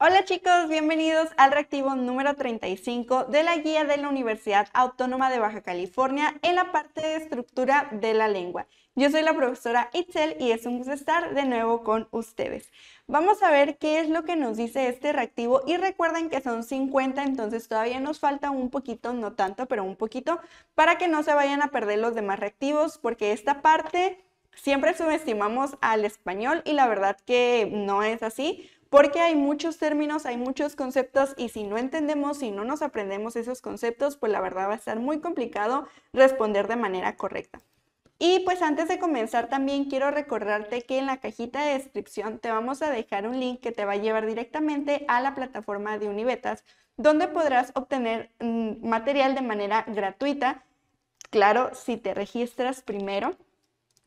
Hola chicos, bienvenidos al reactivo número 35 de la guía de la Universidad Autónoma de Baja California en la parte de estructura de la lengua. Yo soy la profesora Itzel y es un gusto estar de nuevo con ustedes. Vamos a ver qué es lo que nos dice este reactivo y recuerden que son 50, entonces todavía nos falta un poquito, no tanto, pero un poquito, para que no se vayan a perder los demás reactivos porque esta parte siempre subestimamos al español y la verdad que no es así. Porque hay muchos términos, hay muchos conceptos y si no entendemos, si no nos aprendemos esos conceptos, pues la verdad va a estar muy complicado responder de manera correcta. Y pues antes de comenzar también quiero recordarte que en la cajita de descripción te vamos a dejar un link que te va a llevar directamente a la plataforma de Unibetas, donde podrás obtener material de manera gratuita, claro, si te registras primero.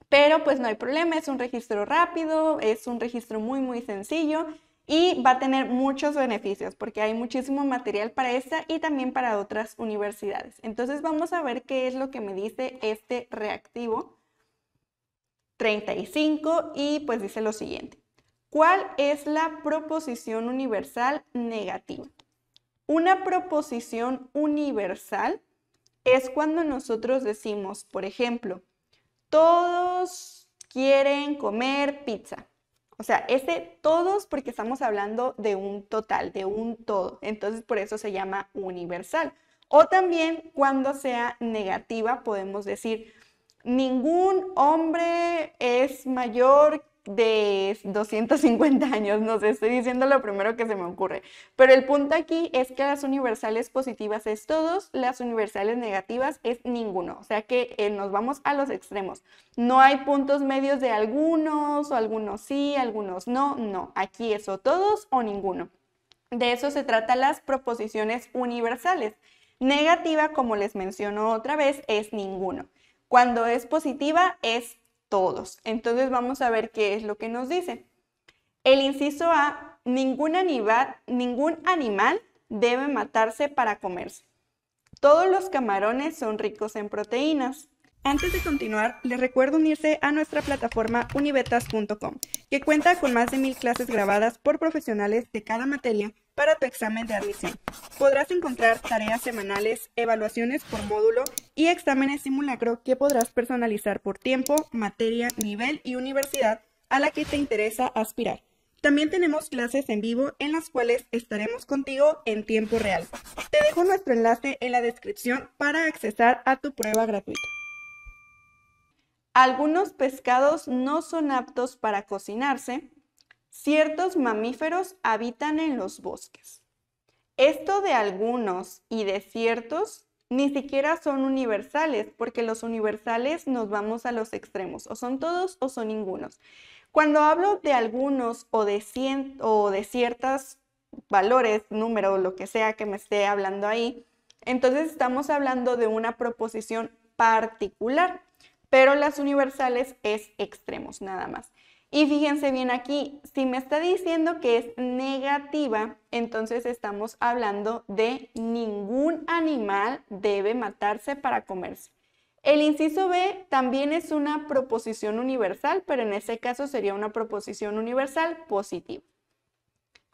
Pero pues no hay problema, es un registro rápido, es un registro muy sencillo. Y va a tener muchos beneficios porque hay muchísimo material para esta y también para otras universidades. Entonces vamos a ver qué es lo que me dice este reactivo 35 y pues dice lo siguiente. ¿Cuál es la proposición universal negativa? Una proposición universal es cuando nosotros decimos, por ejemplo, todos quieren comer pizza. O sea, ese todos porque estamos hablando de un total, de un todo. Entonces, por eso se llama universal. O también, cuando sea negativa, podemos decir, ningún hombre es mayor de 250 años. No sé, estoy diciendo lo primero que se me ocurre. Pero el punto aquí es que las universales positivas es todos, las universales negativas es ninguno. O sea que nos vamos a los extremos. No hay puntos medios de algunos, o algunos sí, algunos no, no. Aquí es o todos o ninguno. De eso se trata las proposiciones universales. Negativa, como les menciono otra vez, es ninguno. Cuando es positiva, es todos. Entonces vamos a ver qué es lo que nos dice. El inciso A, ningún animal debe matarse para comerse. Todos los camarones son ricos en proteínas. Antes de continuar, les recuerdo unirse a nuestra plataforma unibetas.com, que cuenta con más de 1000 clases grabadas por profesionales de cada materia para tu examen de admisión. Podrás encontrar tareas semanales, evaluaciones por módulo y exámenes simulacro que podrás personalizar por tiempo, materia, nivel y universidad a la que te interesa aspirar. También tenemos clases en vivo en las cuales estaremos contigo en tiempo real. Te dejo nuestro enlace en la descripción para accesar a tu prueba gratuita. Algunos pescados no son aptos para cocinarse. Ciertos mamíferos habitan en los bosques. Esto de algunos y de ciertos ni siquiera son universales, porque los universales nos vamos a los extremos. O son todos o son ningunos. Cuando hablo de algunos o de ciertos valores, números, lo que sea que me esté hablando ahí, entonces estamos hablando de una proposición particular. Pero las universales es extremos, nada más. Y fíjense bien aquí, si me está diciendo que es negativa, entonces estamos hablando de ningún animal debe matarse para comerse. El inciso B también es una proposición universal, pero en ese caso sería una proposición universal positiva.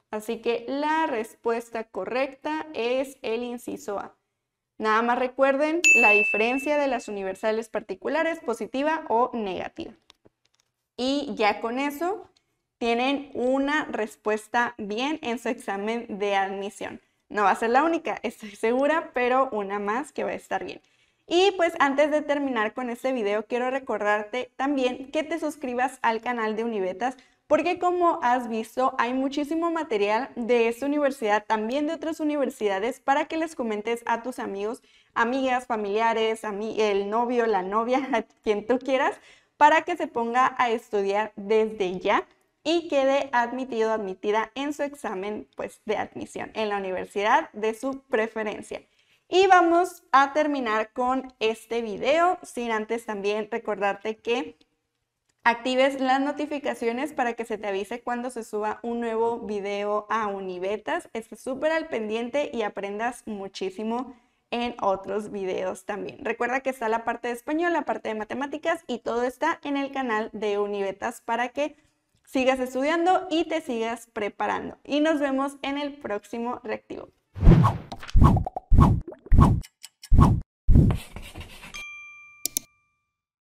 Así que la respuesta correcta es el inciso A. Nada más recuerden la diferencia de las universales particulares, positiva o negativa. Y ya con eso tienen una respuesta bien en su examen de admisión. No va a ser la única, estoy segura, pero una más que va a estar bien. Y pues antes de terminar con este video, quiero recordarte también que te suscribas al canal de Unibetas, porque como has visto, hay muchísimo material de esta universidad, también de otras universidades, para que les comentes a tus amigos, amigas, familiares, el novio, la novia, a quien tú quieras, para que se ponga a estudiar desde ya y quede admitido o admitida en su examen pues, de admisión en la universidad de su preferencia. Y vamos a terminar con este video, sin antes también recordarte que actives las notificaciones para que se te avise cuando se suba un nuevo video a Unibetas. Estés súper al pendiente y aprendas muchísimo en otros videos también. Recuerda que está la parte de español, la parte de matemáticas y todo está en el canal de Unibetas para que sigas estudiando y te sigas preparando. Y nos vemos en el próximo reactivo.